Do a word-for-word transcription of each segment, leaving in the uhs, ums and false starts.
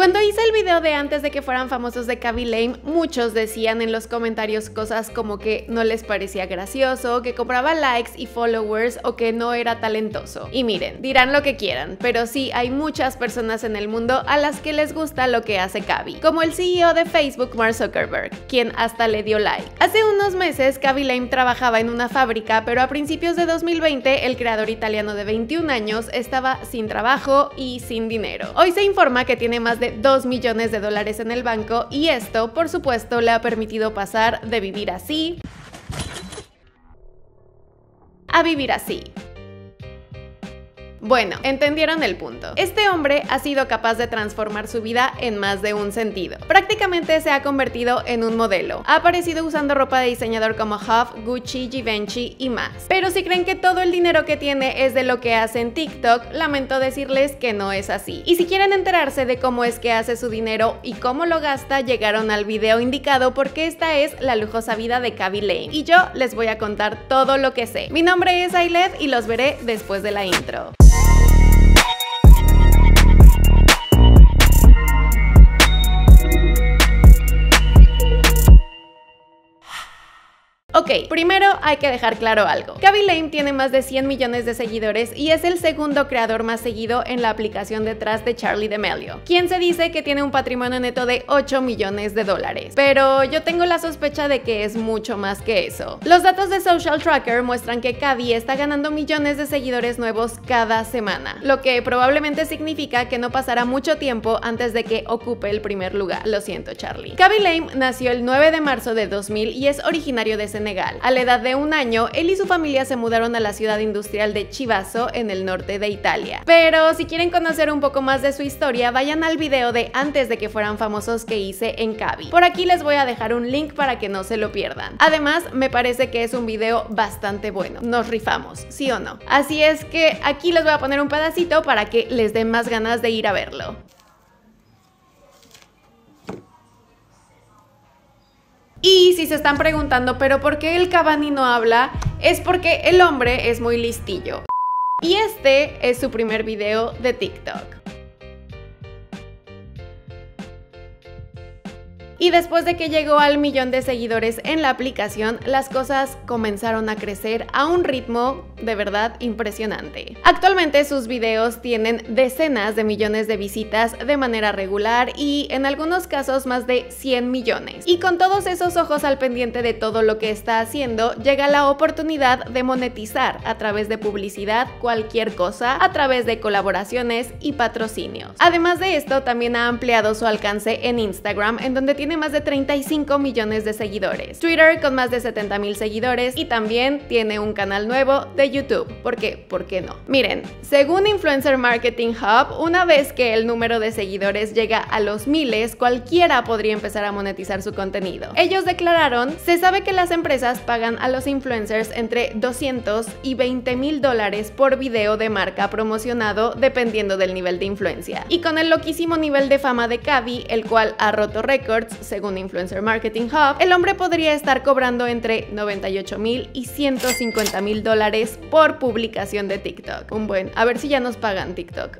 Cuando hice el video de Antes de que fueran famosos de Khabane Lame, muchos decían en los comentarios cosas como que no les parecía gracioso, que compraba likes y followers o que no era talentoso. Y miren, dirán lo que quieran, pero sí hay muchas personas en el mundo a las que les gusta lo que hace Khabane, como el C E O de Facebook, Mark Zuckerberg, quien hasta le dio like. Hace unos meses Khabane Lame trabajaba en una fábrica, pero a principios de dos mil veinte el creador italiano de veintiún años estaba sin trabajo y sin dinero. Hoy se informa que tiene más de dos millones de dólares en el banco y esto, por supuesto, le ha permitido pasar de vivir así a vivir así. Bueno, entendieron el punto. Este hombre ha sido capaz de transformar su vida en más de un sentido. Prácticamente se ha convertido en un modelo. Ha aparecido usando ropa de diseñador como Huff, Gucci, Givenchy y más. Pero si creen que todo el dinero que tiene es de lo que hace en TikTok, lamento decirles que no es así. Y si quieren enterarse de cómo es que hace su dinero y cómo lo gasta, llegaron al video indicado porque esta es la lujosa vida de Khabane Lame. Y yo les voy a contar todo lo que sé. Mi nombre es Ailed y los veré después de la intro. Ok, primero hay que dejar claro algo. Khabane Lame tiene más de cien millones de seguidores y es el segundo creador más seguido en la aplicación detrás de Charlie Demelio, quien se dice que tiene un patrimonio neto de ocho millones de dólares. Pero yo tengo la sospecha de que es mucho más que eso. Los datos de Social Tracker muestran que Khabane está ganando millones de seguidores nuevos cada semana, lo que probablemente significa que no pasará mucho tiempo antes de que ocupe el primer lugar. Lo siento, Charlie. Khabane Lame nació el nueve de marzo de dos mil y es originario de Senegal. A la edad de un año, él y su familia se mudaron a la ciudad industrial de Chivasso, en el norte de Italia. Pero si quieren conocer un poco más de su historia, vayan al video de Antes de que fueran famosos que hice en Khabane. Por aquí les voy a dejar un link para que no se lo pierdan. Además, me parece que es un video bastante bueno. Nos rifamos, ¿sí o no? Así es que aquí les voy a poner un pedacito para que les den más ganas de ir a verlo. Y si se están preguntando, ¿pero por qué el Khabane no habla? Es porque el hombre es muy listillo. Y este es su primer video de TikTok. Y después de que llegó al millón de seguidores en la aplicación, las cosas comenzaron a crecer a un ritmo de verdad impresionante. Actualmente sus videos tienen decenas de millones de visitas de manera regular y en algunos casos más de cien millones. Y con todos esos ojos al pendiente de todo lo que está haciendo, llega la oportunidad de monetizar a través de publicidad, cualquier cosa, a través de colaboraciones y patrocinios. Además de esto, también ha ampliado su alcance en Instagram, en donde tiene más de treinta y cinco millones de seguidores, Twitter con más de setenta mil seguidores y también tiene un canal nuevo de YouTube. ¿Por qué? ¿Por qué no? Miren, según Influencer Marketing Hub, una vez que el número de seguidores llega a los miles, cualquiera podría empezar a monetizar su contenido. Ellos declararon, se sabe que las empresas pagan a los influencers entre doscientos y veinte mil dólares por video de marca promocionado dependiendo del nivel de influencia. Y con el loquísimo nivel de fama de Khabane, el cual ha roto récords, según Influencer Marketing Hub, el hombre podría estar cobrando entre noventa y ocho mil y ciento cincuenta mil dólares por publicación de TikTok. Un buen, a ver si ya nos pagan TikTok.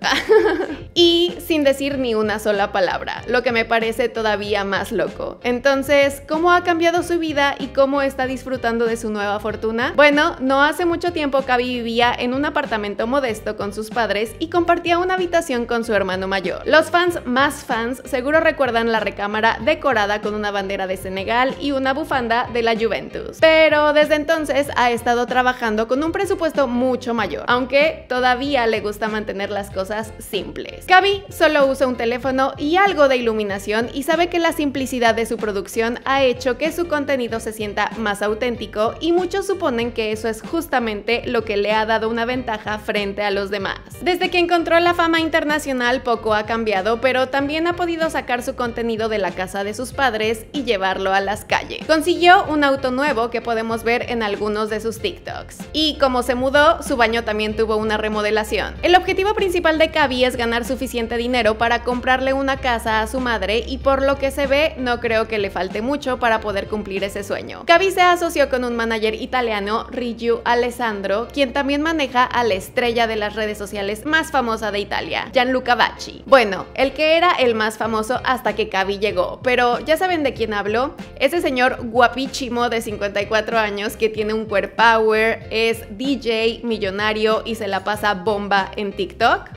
Y sin decir ni una sola palabra, lo que me parece todavía más loco. Entonces, ¿cómo ha cambiado su vida y cómo está disfrutando de su nueva fortuna? Bueno, no hace mucho tiempo Khabane vivía en un apartamento modesto con sus padres y compartía una habitación con su hermano mayor. Los fans más fans seguro recuerdan la recámara de decorada con una bandera de Senegal y una bufanda de la Juventus. Pero desde entonces ha estado trabajando con un presupuesto mucho mayor, aunque todavía le gusta mantener las cosas simples. Khabane solo usa un teléfono y algo de iluminación y sabe que la simplicidad de su producción ha hecho que su contenido se sienta más auténtico y muchos suponen que eso es justamente lo que le ha dado una ventaja frente a los demás. Desde que encontró la fama internacional poco ha cambiado, pero también ha podido sacar su contenido de la casa de sus padres y llevarlo a las calles. Consiguió un auto nuevo que podemos ver en algunos de sus TikToks. Y como se mudó, su baño también tuvo una remodelación. El objetivo principal de Khaby es ganar suficiente dinero para comprarle una casa a su madre y por lo que se ve, no creo que le falte mucho para poder cumplir ese sueño. Khaby se asoció con un manager italiano, Ryu Alessandro, quien también maneja a la estrella de las redes sociales más famosa de Italia, Gianluca Vacchi. Bueno, el que era el más famoso hasta que Khaby llegó, pero ¿ya saben de quién hablo? Ese señor guapísimo de cincuenta y cuatro años que tiene un power, es D J, millonario y se la pasa bomba en TikTok.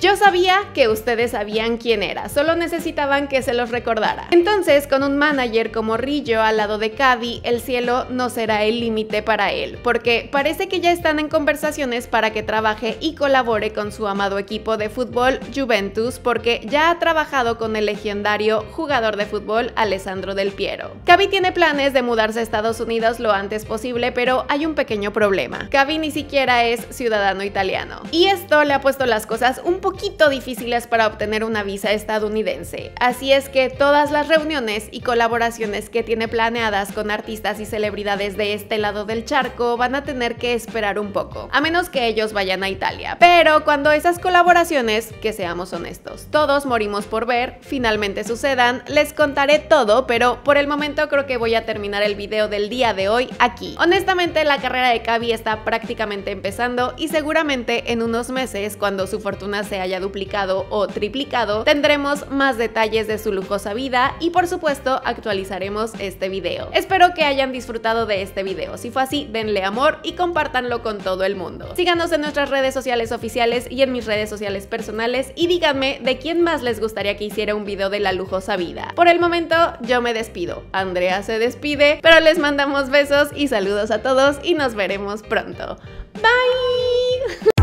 Yo sabía que ustedes sabían quién era, solo necesitaban que se los recordara. Entonces, con un manager como Ryo al lado de Khaby, el cielo no será el límite para él, porque parece que ya están en conversaciones para que trabaje y colabore con su amado equipo de fútbol Juventus, porque ya ha trabajado con el legendario jugador de fútbol Alessandro del Piero. Khaby tiene planes de mudarse a Estados Unidos lo antes posible, pero hay un pequeño problema. Khaby ni siquiera es ciudadano italiano. Y esto le ha puesto las cosas un poco poquito difíciles para obtener una visa estadounidense, así es que todas las reuniones y colaboraciones que tiene planeadas con artistas y celebridades de este lado del charco van a tener que esperar un poco, a menos que ellos vayan a Italia. Pero cuando esas colaboraciones, que seamos honestos, todos morimos por ver, finalmente sucedan, les contaré todo, pero por el momento creo que voy a terminar el video del día de hoy aquí. Honestamente, la carrera de Khaby está prácticamente empezando y seguramente en unos meses, cuando su fortuna se haya duplicado o triplicado, tendremos más detalles de su lujosa vida y por supuesto actualizaremos este video. Espero que hayan disfrutado de este video, si fue así denle amor y compártanlo con todo el mundo. Síganos en nuestras redes sociales oficiales y en mis redes sociales personales y díganme de quién más les gustaría que hiciera un video de la lujosa vida. Por el momento yo me despido, Andrea se despide, pero les mandamos besos y saludos a todos y nos veremos pronto. Bye.